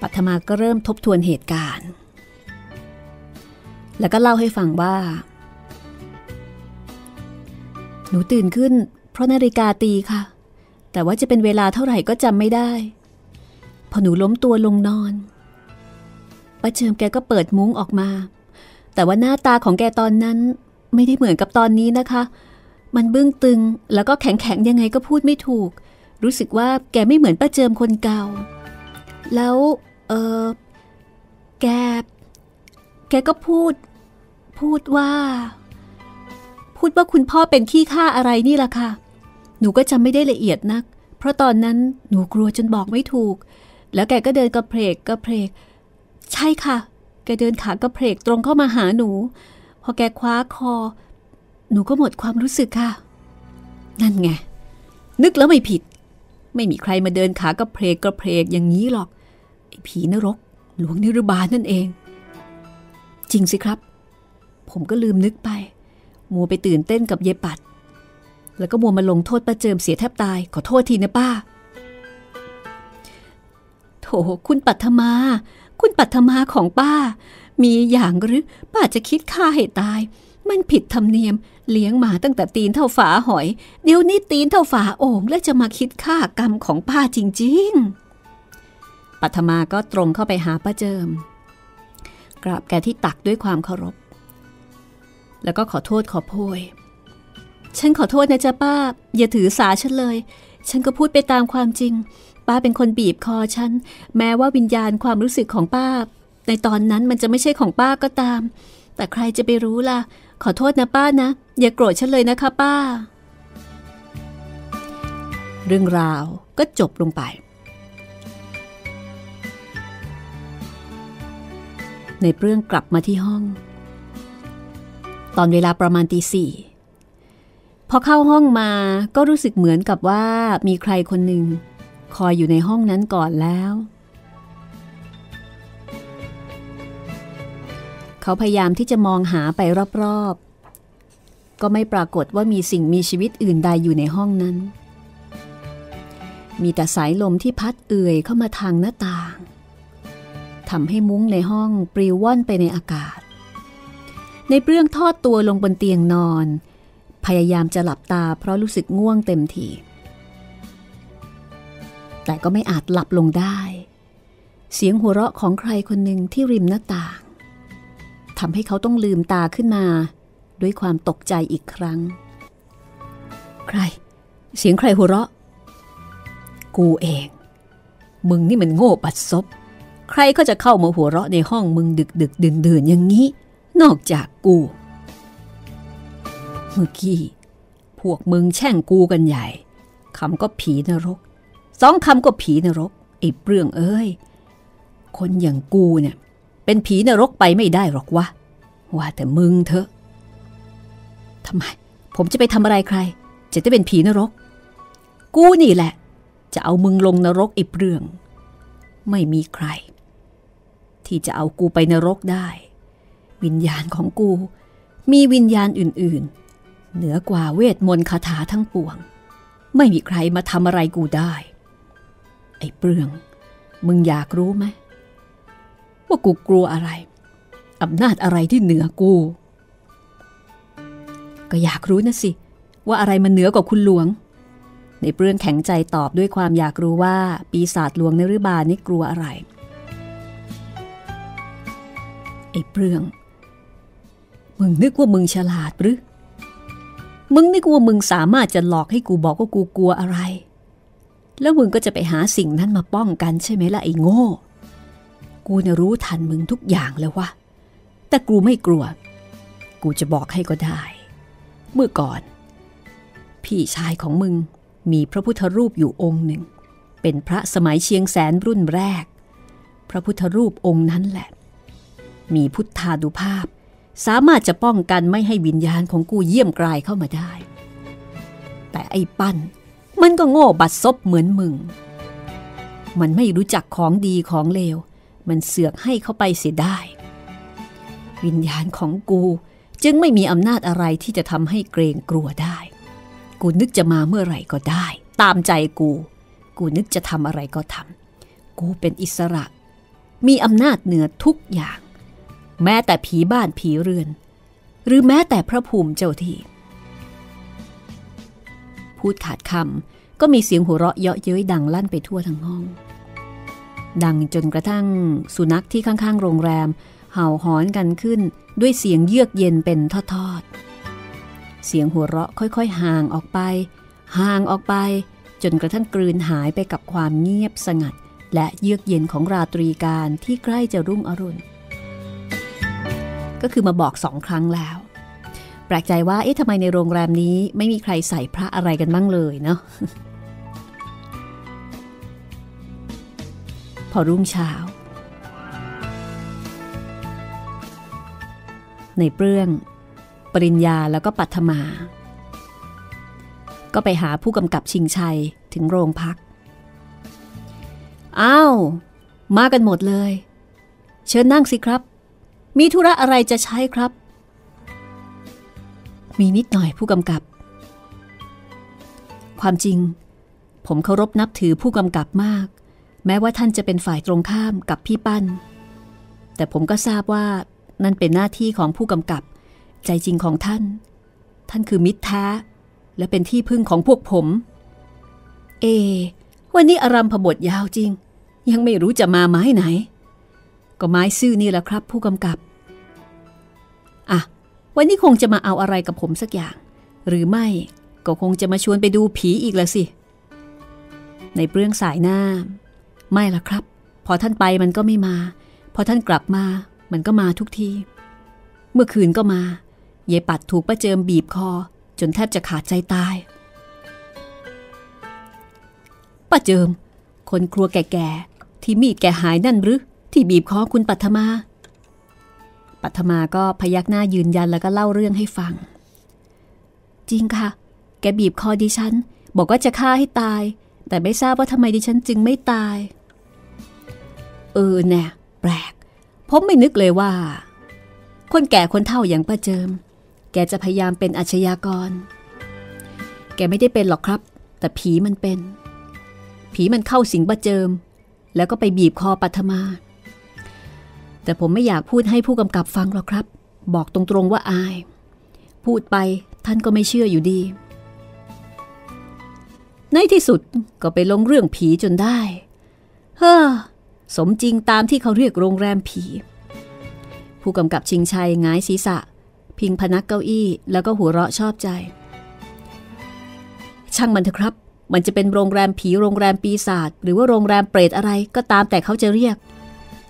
ปัทมาก็เริ่มทบทวนเหตุการณ์แล้วก็เล่าให้ฟังว่าหนูตื่นขึ้นเพราะนาฬิกาตีค่ะแต่ว่าจะเป็นเวลาเท่าไหร่ก็จำไม่ได้พอหนูล้มตัวลงนอนป้าเจิมแกก็เปิดมุ้งออกมาแต่ว่าหน้าตาของแกตอนนั้นไม่ได้เหมือนกับตอนนี้นะคะมันบึ้งตึงแล้วก็แข็งแข็งยังไงก็พูดไม่ถูกรู้สึกว่าแกไม่เหมือนป้าเจิมคนเก่าแล้วเออแกแกก็พูดพูดว่าพูดว่าคุณพ่อเป็นขี้ข้าอะไรนี่ล่ะค่ะหนูก็จำไม่ได้ละเอียดนักเพราะตอนนั้นหนูกลัวจนบอกไม่ถูกแล้วแกก็เดินกระเพลกกระเพลกใช่ค่ะแกเดินขากระเพลกตรงเข้ามาหาหนูพอแกคว้าคอหนูก็หมดความรู้สึกค่ะนั่นไงนึกแล้วไม่ผิดไม่มีใครมาเดินขากระเพลกกระเพลกอย่างนี้หรอกไอ้ผีนรกหลวงนิรบาลนั่นเองจริงสิครับผมก็ลืมนึกไปมัวไปตื่นเต้นกับเยปัดแล้วก็มัวมาลงโทษป้าเจิมเสียแทบตายขอโทษทีนะป้าโถคุณปัทมาคุณปัทมาของป้ามีอย่างหรือป้าจะคิดฆ่าให้ตายมันผิดธรรมเนียมเลี้ยงมาตั้งแต่ตีนเท่าฝาหอยเดี๋ยวนี้ตีนเท่าฝาโอ่งและจะมาคิดฆ่ากรรมของป้าจริงๆปัทมาก็ตรงเข้าไปหาป้าเจิมกราบแกที่ตักด้วยความเคารพแล้วก็ขอโทษขอโพยฉันขอโทษนะจ๊ะป้าอย่าถือสาฉันเลยฉันก็พูดไปตามความจริงป้าเป็นคนบีบคอฉันแม้ว่าวิญญาณความรู้สึกของป้าในตอนนั้นมันจะไม่ใช่ของป้าก็ตามแต่ใครจะไปรู้ล่ะขอโทษนะป้านะอย่าโกรธฉันเลยนะคะป้าเรื่องราวก็จบลงไปในเรื่องกลับมาที่ห้องตอนเวลาประมาณตีสี่พอเข้าห้องมาก็รู้สึกเหมือนกับว่ามีใครคนหนึ่งคอยอยู่ในห้องนั้นก่อนแล้วเขาพยายามที่จะมองหาไปรอบๆก็ไม่ปรากฏว่ามีสิ่งมีชีวิตอื่นใดอยู่ในห้องนั้นมีแต่สายลมที่พัดเอื่อยเข้ามาทางหน้าต่างทำให้มุ้งในห้องปลิวว่อนไปในอากาศในเปรื่องทอดตัวลงบนเตียงนอนพยายามจะหลับตาเพราะรู้สึกง่วงเต็มทีแต่ก็ไม่อาจหลับลงได้เสียงหัวเราะของใครคนหนึ่งที่ริมหน้าต่างทำให้เขาต้องลืมตาขึ้นมาด้วยความตกใจอีกครั้งใครเสียงใครหัวเราะกูเองมึงนี่มันโง่บัดซบใครก็จะเข้ามาหัวเราะในห้องมึงดึกดึกดื่นดื่นอย่างนี้นอกจากกูเมื่อกี้พวกมึงแช่งกูกันใหญ่คำก็ผีนรกสองคำก็ผีนรกไอ้เรื่องเอ้ยคนอย่างกูเนี่ยเป็นผีนรกไปไม่ได้หรอกวะว่าแต่มึงเถอะทำไมผมจะไปทำอะไรใครจะได้เป็นผีนรกกูนี่แหละจะเอามึงลงนรกไอ้เรื่องไม่มีใครที่จะเอากูไปนรกได้วิญญาณของกูมีวิญญาณอื่นๆเหนือกว่าเวทมนต์คาถาทั้งปวงไม่มีใครมาทำอะไรกูได้ไอ้เปลืองมึงอยากรู้ไหมว่ากูกลัวอะไรอำนาจอะไรที่เหนือกูก็อยากรู้นะสิว่าอะไรมันเหนือกว่าคุณหลวงในเปลืองแข็งใจตอบด้วยความอยากรู้ว่าปีศาจหลวงนฤบาลนี่กลัวอะไรไอ้เปลืองมึงนึกว่ามึงฉลาดหรือมึงนึกว่ามึงสามารถจะหลอกให้กูบอกว่ากูกลัวอะไรแล้วมึงก็จะไปหาสิ่งนั้นมาป้องกันใช่ไหมล่ะไอ้โง่กูน่ะรู้ทันมึงทุกอย่างแล้ววะแต่กูไม่กลัวกูจะบอกให้ก็ได้เมื่อก่อนพี่ชายของมึงมีพระพุทธรูปอยู่องค์หนึ่งเป็นพระสมัยเชียงแสนรุ่นแรกพระพุทธรูปองค์นั้นแหละมีพุทธานุภาพสามารถจะป้องกันไม่ให้วิญญาณของกูเยี่ยมกลายเข้ามาได้ แต่ไอ้ปั้นมันก็โง่บัดซบเหมือนมึงมันไม่รู้จักของดีของเลวมันเสือกให้เข้าไปเสียได้วิญญาณของกูจึงไม่มีอำนาจอะไรที่จะทำให้เกรงกลัวได้กูนึกจะมาเมื่อไหร่ก็ได้ตามใจกูกูนึกจะทำอะไรก็ทำกูเป็นอิสระมีอำนาจเหนือทุกอย่างแม้แต่ผีบ้านผีเรือนหรือแม้แต่พระภูมิเจ้าที่พูดขาดคำก็มีเสียงหัวเราะเยาะเย้ยดังลั่นไปทั่วทั้งห้องดังจนกระทั่งสุนัขที่ข้างๆโรงแรมเห่าหอนกันขึ้นด้วยเสียงเยือกเย็นเป็นทอดๆเสียงหัวเราะค่อยๆห่างออกไปห่างออกไปจนกระทั่งกลืนหายไปกับความเงียบสงัดและเยือกเย็นของราตรีการที่ใกล้จะรุ่งอรุณก็คือมาบอกสองครั้งแล้วแปลกใจว่าเอ๊ะทำไมในโรงแรมนี้ไม่มีใครใส่พระอะไรกันบ้างเลยเนาะพอรุ่งเช้าในเปลื้องปริญญาแล้วก็ปัทมาก็ไปหาผู้กำกับชิงชัยถึงโรงพักอ้าวมากันหมดเลยเชิญนั่งสิครับมีธุระอะไรจะใช้ครับมีนิดหน่อยผู้กำกับความจริงผมเคารพนับถือผู้กำกับมากแม้ว่าท่านจะเป็นฝ่ายตรงข้ามกับพี่ปั้นแต่ผมก็ทราบว่านั่นเป็นหน้าที่ของผู้กำกับใจจริงของท่านท่านคือมิตรแท้และเป็นที่พึ่งของพวกผมเอวันนี้อารัมภบทยาวจริงยังไม่รู้จะมาไม้ไหนก็ไม้ซื่อนี่แหละครับผู้กำกับอ่ะวันนี้คงจะมาเอาอะไรกับผมสักอย่างหรือไม่ก็คงจะมาชวนไปดูผีอีกละสิในเปรื่องสายหน้าไม่ละครับพอท่านไปมันก็ไม่มาพอท่านกลับมามันก็มาทุกทีเมื่อคืนก็มาเยปัดถูกป้าเจิมบีบคอจนแทบจะขาดใจตายป้าเจิมคนครัวแก่ๆที่มีดแกหายนั่นหรือที่บีบคอคุณปัทมาปัทมาก็พยักหน้ายืนยันแล้วก็เล่าเรื่องให้ฟังจริงค่ะแกบีบคอดิฉันบอกว่าจะฆ่าให้ตายแต่ไม่ทราบว่าทำไมดิฉันจึงไม่ตายเออแน่แปลกผมไม่นึกเลยว่าคนแก่คนเฒ่าอย่างป้าเจิมแกจะพยายามเป็นอาชญากรแกไม่ได้เป็นหรอกครับแต่ผีมันเป็นผีมันเข้าสิงป้าเจิมแล้วก็ไปบีบคอปัทมาแต่ผมไม่อยากพูดให้ผู้กำกับฟังหรอกครับบอกตรงๆว่าอายพูดไปท่านก็ไม่เชื่ออยู่ดีในที่สุดก็ไปลงเรื่องผีจนได้เฮ้อสมจริงตามที่เขาเรียกโรงแรมผีผู้กำกับชิงชัยหงายศีรษะพิงพนักเก้าอี้แล้วก็หัวเราะชอบใจช่างมันเถอะครับมันจะเป็นโรงแรมผีโรงแรมปีศาจหรือว่าโรงแรมเปรตอะไรก็ตามแต่เขาจะเรียก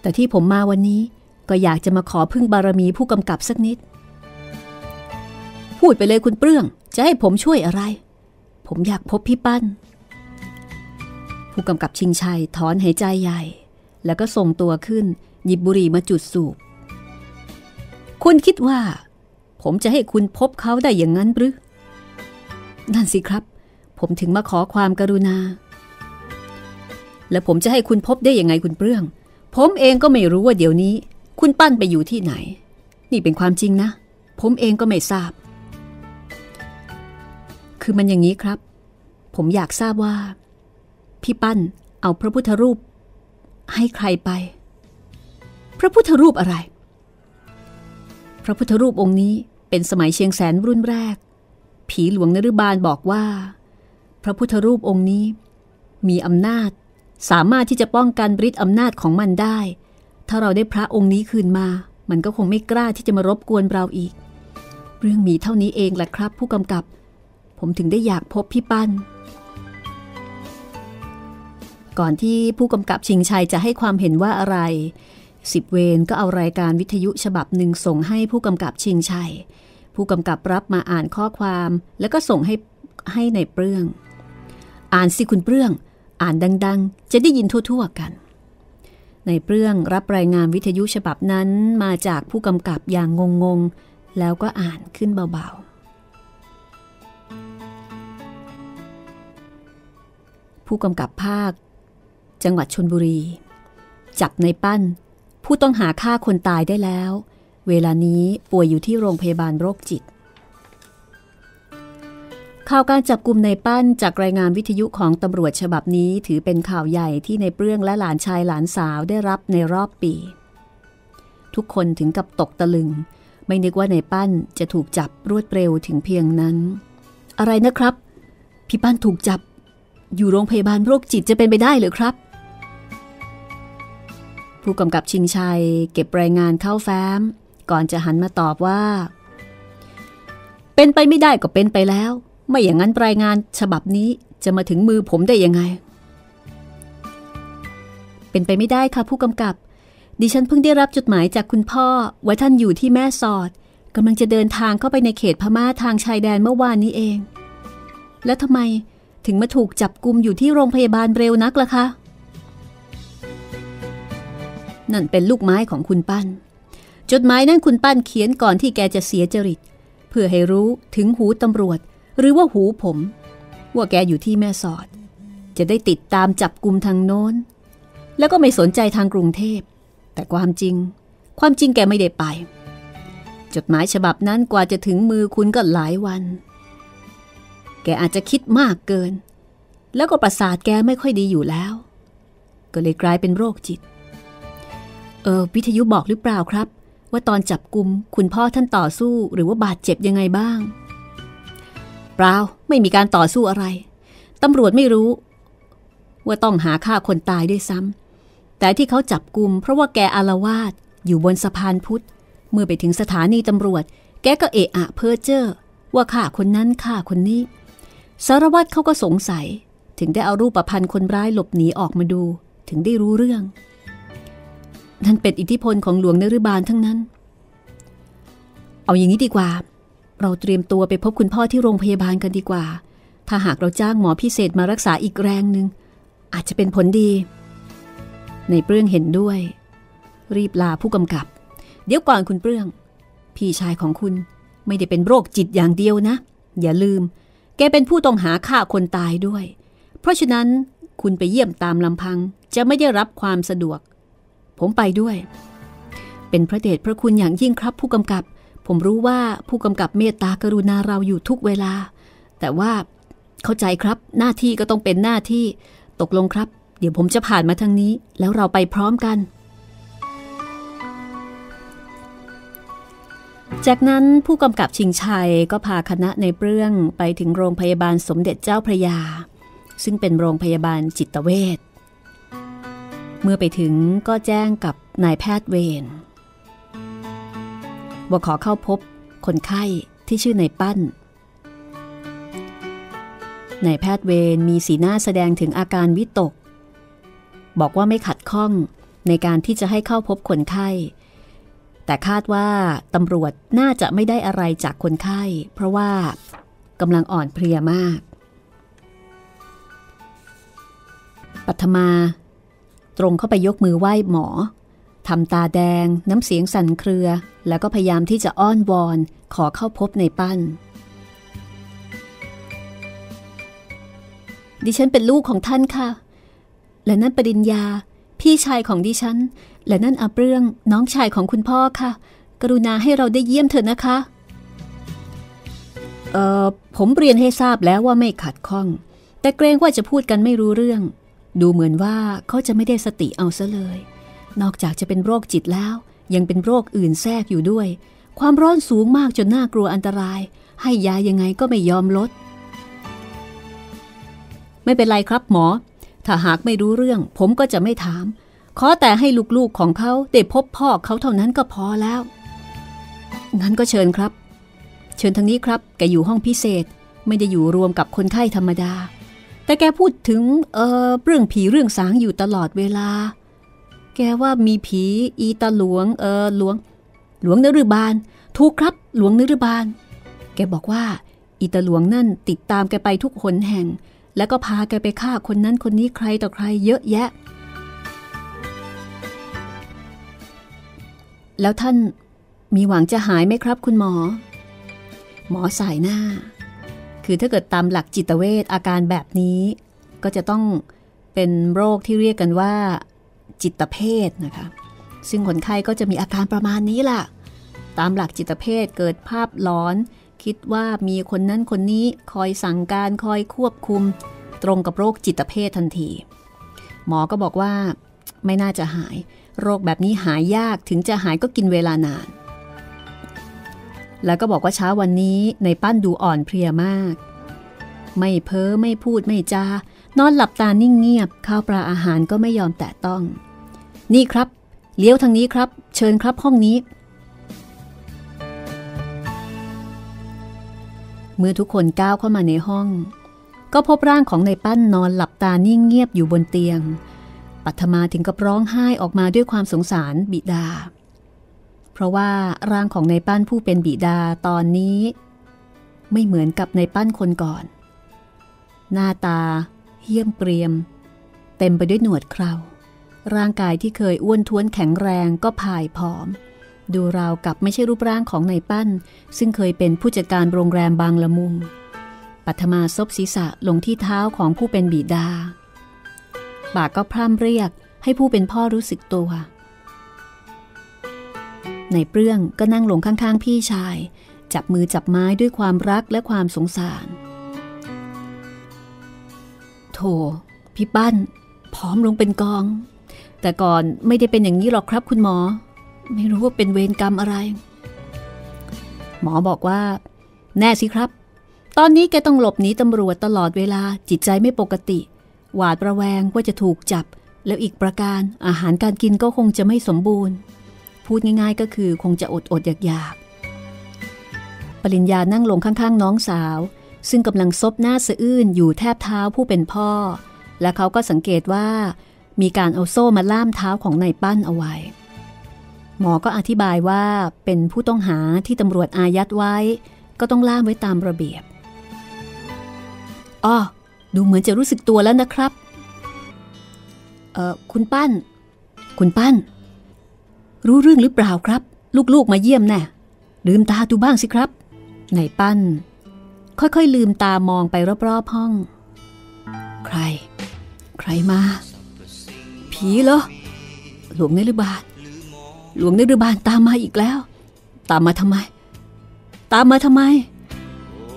แต่ที่ผมมาวันนี้ก็อยากจะมาขอพึ่งบารมีผู้กำกับสักนิดพูดไปเลยคุณเปลื้องจะให้ผมช่วยอะไรผมอยากพบพี่ปั้นผู้กำกับชิงชัยถอนหายใจใหญ่แล้วก็ส่งตัวขึ้นหยิบบุหรี่มาจุดสูบคุณคิดว่าผมจะให้คุณพบเขาได้อย่างนั้นหรือนั่นสิครับผมถึงมาขอความกรุณาและผมจะให้คุณพบได้ยังไงคุณเปลื้องผมเองก็ไม่รู้ว่าเดี๋ยวนี้คุณปั้นไปอยู่ที่ไหนนี่เป็นความจริงนะผมเองก็ไม่ทราบคือมันอย่างนี้ครับผมอยากทราบว่าพี่ปั้นเอาพระพุทธรูปให้ใครไปพระพุทธรูปอะไรพระพุทธรูปองค์นี้เป็นสมัยเชียงแสนรุ่นแรกผีหลวงนฤบาลบอกว่าพระพุทธรูปองค์นี้มีอำนาจสามารถที่จะป้องกันฤทธิ์อำนาจของมันได้ถ้าเราได้พระองค์นี้คืนมามันก็คงไม่กล้าที่จะมารบกวนเราอีกเรื่องมีเท่านี้เองแหละครับผู้กำกับผมถึงได้อยากพบพี่ปั้นก่อนที่ผู้กำกับชิงชัยจะให้ความเห็นว่าอะไรสิบเวรก็เอารายการวิทยุฉบับหนึ่งส่งให้ผู้กำกับชิงชัยผู้กำกับรับมาอ่านข้อความแล้วก็ส่งให้ให้ในเปลื้องอ่านสิคุณเปลื้องอ่านดังๆจะได้ยินทั่วๆกันในเปลื้องรับรายงานวิทยุฉบับนั้นมาจากผู้กำกับอย่างงงๆแล้วก็อ่านขึ้นเบา ผู้กำกับภาคจังหวัดชลบุรีจับในปั้นผู้ต้องหาฆ่าคนตายได้แล้วเวลานี้ป่วยอยู่ที่โรงพยาบาลโรคจิตข่าวการจับกุมในปั้นจากรายงานวิทยุของตำรวจฉบับนี้ถือเป็นข่าวใหญ่ที่ในเปลื้องและหลานชายหลานสาวได้รับในรอบปีทุกคนถึงกับตกตะลึงไม่นึกว่าในปั้นจะถูกจับรวดเร็วถึงเพียงนั้นอะไรนะครับพี่ปั้นถูกจับอยู่โรงพยาบาลโรคจิตจะเป็นไปได้หรือครับผู้กำกับชิงชัยเก็บรายงานเข้าแฟ้มก่อนจะหันมาตอบว่าเป็นไปไม่ได้ก็เป็นไปแล้วไม่อย่างนั้นรายงานฉบับนี้จะมาถึงมือผมได้ยังไงเป็นไปไม่ได้ค่ะผู้กำกับดิฉันเพิ่งได้รับจดหมายจากคุณพ่อว่าท่านอยู่ที่แม่สอดกำลังจะเดินทางเข้าไปในเขตพม่าทางชายแดนเมื่อวานนี้เองแล้วทำไมถึงมาถูกจับกุมอยู่ที่โรงพยาบาลเร็วนักล่ะคะนั่นเป็นลูกไม้ของคุณปั้นจดหมายนั้นคุณปั้นเขียนก่อนที่แกจะเสียจริตเพื่อให้รู้ถึงหูตำรวจหรือว่าหูผมว่าแกอยู่ที่แม่สอดจะได้ติดตามจับกุมทางโน้นแล้วก็ไม่สนใจทางกรุงเทพแต่ความจริงความจริงแกไม่ได้ไปจดหมายฉบับนั้นกว่าจะถึงมือคุณก็หลายวันแกอาจจะคิดมากเกินแล้วก็ประสาทแกไม่ค่อยดีอยู่แล้วก็เลยกลายเป็นโรคจิตเออวิทยุบอกหรือเปล่าครับว่าตอนจับกุมคุณพ่อท่านต่อสู้หรือว่าบาดเจ็บยังไงบ้างเปล่าไม่มีการต่อสู้อะไรตำรวจไม่รู้ว่าต้องหาฆ่าคนตายด้วยซ้ำแต่ที่เขาจับกุมเพราะว่าแกอาละวาดอยู่บนสะพานพุทธเมื่อไปถึงสถานีตำรวจแกก็เอะอะเพ้อเจ้อว่าฆ่าคนนั้นฆ่าคนนี้สารวัตรเขาก็สงสัยถึงได้เอารูปพรรณคนร้ายหลบหนีออกมาดูถึงได้รู้เรื่องนั่นเป็นอิทธิพลของหลวงนฤบาลทั้งนั้นเอาอย่างนี้ดีกว่าเราเตรียมตัวไปพบคุณพ่อที่โรงพยาบาลกันดีกว่าถ้าหากเราจ้างหมอพิเศษมารักษาอีกแรงหนึ่งอาจจะเป็นผลดีในเปลื้องเห็นด้วยรีบลาผู้กำกับเดี๋ยวก่อนคุณเปลื้องพี่ชายของคุณไม่ได้เป็นโรคจิตอย่างเดียวนะอย่าลืมแกเป็นผู้ต้องหาฆ่าคนตายด้วยเพราะฉะนั้นคุณไปเยี่ยมตามลำพังจะไม่ได้รับความสะดวกผมไปด้วยเป็นพระเดชพระคุณอย่างยิ่งครับผู้กำกับผมรู้ว่าผู้กำกับเมตตากรุณาเราอยู่ทุกเวลาแต่ว่าเข้าใจครับหน้าที่ก็ต้องเป็นหน้าที่ตกลงครับเดี๋ยวผมจะผ่านมาทางนี้แล้วเราไปพร้อมกันจากนั้นผู้กำกับชิงชัยก็พาคณะในเปลื้องไปถึงโรงพยาบาลสมเด็จเจ้าพระยาซึ่งเป็นโรงพยาบาลจิตเวชเมื่อไปถึงก็แจ้งกับนายแพทย์เวรว่าขอเข้าพบคนไข้ที่ชื่อนายปั้นนายแพทย์เวรมีสีหน้าแสดงถึงอาการวิตกบอกว่าไม่ขัดข้องในการที่จะให้เข้าพบคนไข้แต่คาดว่าตำรวจน่าจะไม่ได้อะไรจากคนไข้เพราะว่ากำลังอ่อนเพลียมากปัทมาตรงเข้าไปยกมือไหว้หมอทำตาแดงน้ำเสียงสั่นเครือแล้วก็พยายามที่จะอ้อนวอนขอเข้าพบในปั้นดิฉันเป็นลูกของท่านค่ะและนั่นปริญญาพี่ชายของดิฉันและนั่นอาเปรื่องน้องชายของคุณพ่อค่ะกรุณาให้เราได้เยี่ยมเถอะนะคะเอ่อผมเรียนให้ทราบแล้วว่าไม่ขัดข้องแต่เกรงว่าจะพูดกันไม่รู้เรื่องดูเหมือนว่าเขาจะไม่ได้สติเอาซะเลยนอกจากจะเป็นโรคจิตแล้วยังเป็นโรคอื่นแทรกอยู่ด้วยความร้อนสูงมากจนน่ากลัวอันตรายให้ยายังไงก็ไม่ยอมลดไม่เป็นไรครับหมอถ้าหากไม่รู้เรื่องผมก็จะไม่ถามขอแต่ให้ลูกๆของเขาได้พบพ่อเขาเท่านั้นก็พอแล้วงั้นก็เชิญครับเชิญทางนี้ครับแกอยู่ห้องพิเศษไม่ได้อยู่รวมกับคนไข้ธรรมดาแต่แกพูดถึงเอ่อเรื่องผีเรื่องสางอยู่ตลอดเวลาแกว่ามีผีอีตาหลวงเออหลวงหลวงนฤบาลถูกครับหลวงนฤบาลแกบอกว่าอีตาหลวงนั่นติดตามแกไปทุกหนแห่งแล้วก็พาแกไปฆ่าคนนั้นคนนี้ใครต่อใครเยอะแยะแล้วท่านมีหวังจะหายไหมครับคุณหมอหมอสายหน้าคือถ้าเกิดตามหลักจิตเวชอาการแบบนี้ ก็จะต้องเป็นโรคที่เรียกกันว่าจิตเภทนะคะซึ่งคนไข้ก็จะมีอาการประมาณนี้ล่ะตามหลักจิตเภทเกิดภาพหลอนคิดว่ามีคนนั้นคนนี้คอยสั่งการคอยควบคุมตรงกับโรคจิตเภททันทีหมอก็บอกว่าไม่น่าจะหายโรคแบบนี้หายยากถึงจะหายก็กินเวลานานแล้วก็บอกว่าเช้าวันนี้ในปั้นดูอ่อนเพลียมากไม่เพ้อไม่พูดไม่จานอนหลับตานิ่งเงียบข้าวปลาอาหารก็ไม่ยอมแตะต้องนี่ครับเลี้ยวทางนี้ครับเชิญครับห้องนี้เมื่อทุกคนก้าวเข้ามาในห้องก็พบร่างของในปั้นนอนหลับตานิ่งเงียบอยู่บนเตียงปัทมาถึงกับร้องไห้ออกมาด้วยความสงสารบิดาเพราะว่าร่างของในปั้นผู้เป็นบิดาตอนนี้ไม่เหมือนกับในปั้นคนก่อนหน้าตาเหี้ยมเกรียมเต็มไปด้วยหนวดเคราร่างกายที่เคยอ้วนท้วนแข็งแรงก็ผ่ายผอมดูราวกับไม่ใช่รูปร่างของในปั้นซึ่งเคยเป็นผู้จัดการโรงแรมบางละมุงปัทมาซบศีรษะลงที่เท้าของผู้เป็นบิดาปากก็พร่ำเรียกให้ผู้เป็นพ่อรู้สึกตัวในเปรื่องก็นั่งลงข้างๆพี่ชายจับมือจับไม้ด้วยความรักและความสงสารโธ่พี่ปั้นผอมลงเป็นกองแต่ก่อนไม่ได้เป็นอย่างนี้หรอกครับคุณหมอไม่รู้ว่าเป็นเวรกรรมอะไรหมอบอกว่าแน่สิครับตอนนี้แกต้องหลบหนีตำรวจตลอดเวลาจิตใจไม่ปกติหวาดระแวงว่าจะถูกจับแล้วอีกประการอาหารการกินก็คงจะไม่สมบูรณ์พูดง่ายๆก็คือคงจะอดอดอยากๆปริญญานั่งลงข้างๆน้องสาวซึ่งกำลังซบหน้าสะอื้นอยู่แทบเท้าผู้เป็นพ่อและเขาก็สังเกตว่ามีการเอาโซ่มาล่ามเท้าของนายปั้นเอาไว้หมอก็อธิบายว่าเป็นผู้ต้องหาที่ตำรวจอายัดไว้ก็ต้องล่ามไว้ตามระเบียบอ้อดูเหมือนจะรู้สึกตัวแล้วนะครับเอ่อคุณปั้นคุณปั้นรู้เรื่องหรือเปล่าครับลูกๆมาเยี่ยมแน่ลืมตาดูบ้างสิครับนายปั้นค่อยๆลืมตามองไปรอบๆห้องใครใครมาผีเหรอหลวงเนรุบาลหลวงเนรุบาลตามมาอีกแล้วตามมาทำไมตามมาทำไม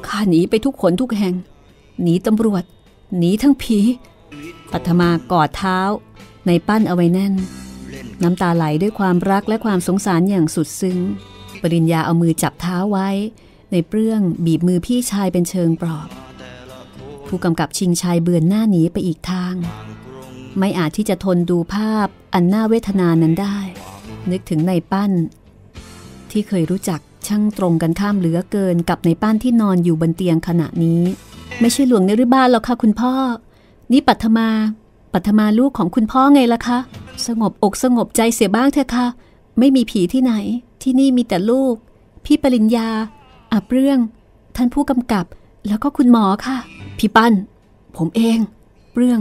ข้าหนีไปทุกขนทุกแห่งหนีตำรวจหนีทั้งผีปัทมากอดเท้าในปั้นเอาไว้แน่นน้ำตาไหลด้วยความรักและความสงสารอย่างสุดซึ้งปริญญาเอามือจับเท้าไว้ในเปรื่องบีบมือพี่ชายเป็นเชิงปลอบผู้กำกับชิงชัยเบือนหน้าหนีไปอีกทางไม่อาจที่จะทนดูภาพอันน่าเวทนานั้นได้นึกถึงในปั้นที่เคยรู้จักช่างตรงกันข้ามเหลือเกินกับในปั้นที่นอนอยู่บนเตียงขณะนี้ไม่ใช่หลวงเนรุบาลหรอกค่ะคุณพ่อนี่ปัทมาปัทมาลูกของคุณพ่อไงล่ะคะสงบอกสงบใจเสียบ้างเถอะค่ะไม่มีผีที่ไหนที่นี่มีแต่ลูกพี่ปริญญาอาเรื่องท่านผู้กำกับแล้วก็คุณหมอค่ะพี่ปั้นผมเองเรื่อง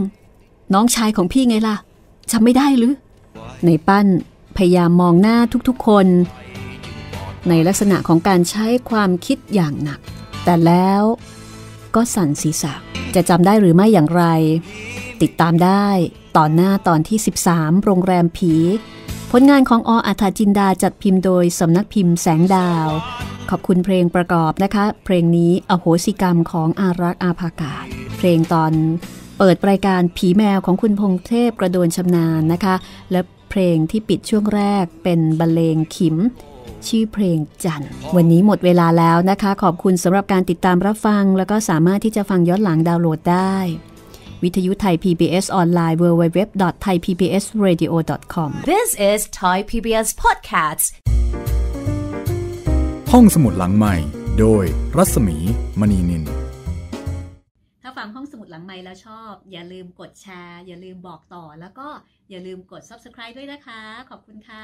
น้องชายของพี่ไงล่ะจำไม่ได้หรือในปั้นพยายามมองหน้าทุกๆคนในลักษณะของการใช้ความคิดอย่างหนักแต่แล้วก็สั่นศีรษะจะจำได้หรือไม่อย่างไรติดตามได้ตอนหน้าตอนที่สิบสามโรงแรมผีผลงานของอ.อัฏฐจินดาจัดพิมพ์โดยสำนักพิมพ์แสงดาวขอบคุณเพลงประกอบนะคะเพลงนี้อโหสิกรรมของอารักษ์อาภากาศเพลงตอนเปิดรายการผีแมวของคุณพงษ์เทพกระโดนชำนาญนะคะและเพลงที่ปิดช่วงแรกเป็นบรรเลงขิมชื่อเพลงจันทร์วันนี้หมดเวลาแล้วนะคะขอบคุณสำหรับการติดตามรับฟังแล้วก็สามารถที่จะฟังย้อนหลังดาวน์โหลดได้วิทยุไทย พี บี เอส ออนไลน์ ดับเบิลยู ดับเบิลยู ดับเบิลยู ดอท ไทย พี บี เอส เรดิโอ ดอท คอม This is Thai พี บี เอส Podcast ห้องสมุดหลังใหม่โดยรัศมีมณีนินถ้าฟังห้องสมุดหลังใหม่แล้วชอบอย่าลืมกดแชร์อย่าลืมบอกต่อแล้วก็อย่าลืมกด Subscribe ด้วยนะคะขอบคุณค่ะ